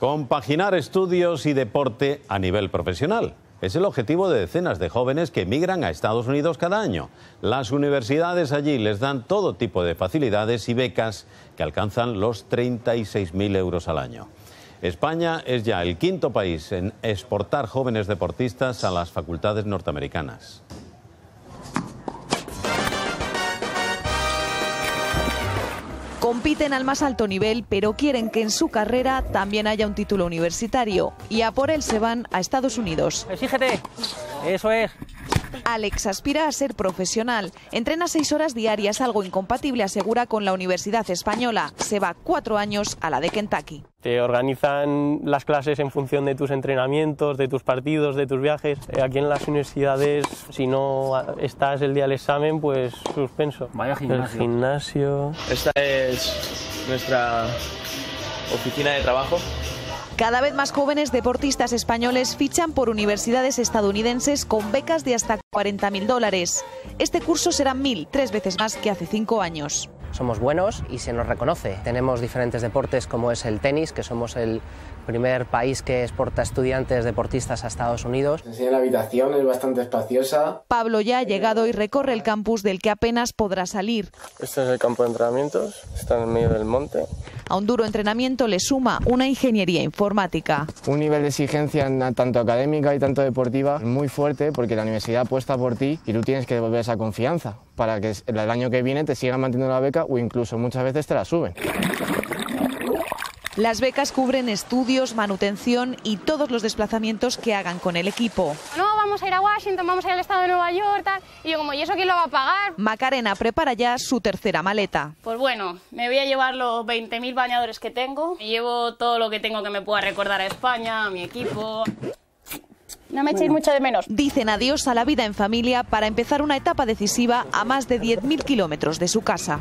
Compaginar estudios y deporte a nivel profesional es el objetivo de decenas de jóvenes que emigran a Estados Unidos cada año. Las universidades allí les dan todo tipo de facilidades y becas que alcanzan los 36.000 euros al año. España es ya el quinto país en exportar jóvenes deportistas a las facultades norteamericanas. Compiten al más alto nivel, pero quieren que en su carrera también haya un título universitario. Y a por él se van a Estados Unidos. ¡Exígete! ¡Eso es! Alex aspira a ser profesional. Entrena 6 horas diarias, algo incompatible, asegura, con la Universidad Española. Se va 4 años a la de Kentucky. Te organizan las clases en función de tus entrenamientos, de tus partidos, de tus viajes. Aquí en las universidades, si no estás el día del examen, pues suspenso. Vaya gimnasio. El gimnasio. Esta es nuestra oficina de trabajo. Cada vez más jóvenes deportistas españoles fichan por universidades estadounidenses con becas de hasta $40.000. Este curso serán 1.000, 3 veces más que hace 5 años. Somos buenos y se nos reconoce. Tenemos diferentes deportes como es el tenis, que somos el primer país que exporta estudiantes deportistas a Estados Unidos. La habitación es bastante espaciosa. Pablo ya ha llegado y recorre el campus del que apenas podrá salir. Este es el campo de entrenamientos, está en el medio del monte. A un duro entrenamiento le suma una ingeniería informática. Un nivel de exigencia tanto académica y tanto deportiva muy fuerte, porque la universidad apuesta por ti y tú tienes que devolver esa confianza para que el año que viene te sigan manteniendo la beca o incluso muchas veces te la suben. Las becas cubren estudios, manutención y todos los desplazamientos que hagan con el equipo. No, vamos a ir a Washington, vamos a ir al estado de Nueva York, tal. Y yo como, ¿y eso quién lo va a pagar? Macarena prepara ya su tercera maleta. Pues bueno, me voy a llevar los 20.000 bañadores que tengo. Me llevo todo lo que tengo que me pueda recordar a España, a mi equipo. No me echéis mucho de menos. Dicen adiós a la vida en familia para empezar una etapa decisiva a más de 10.000 kilómetros de su casa.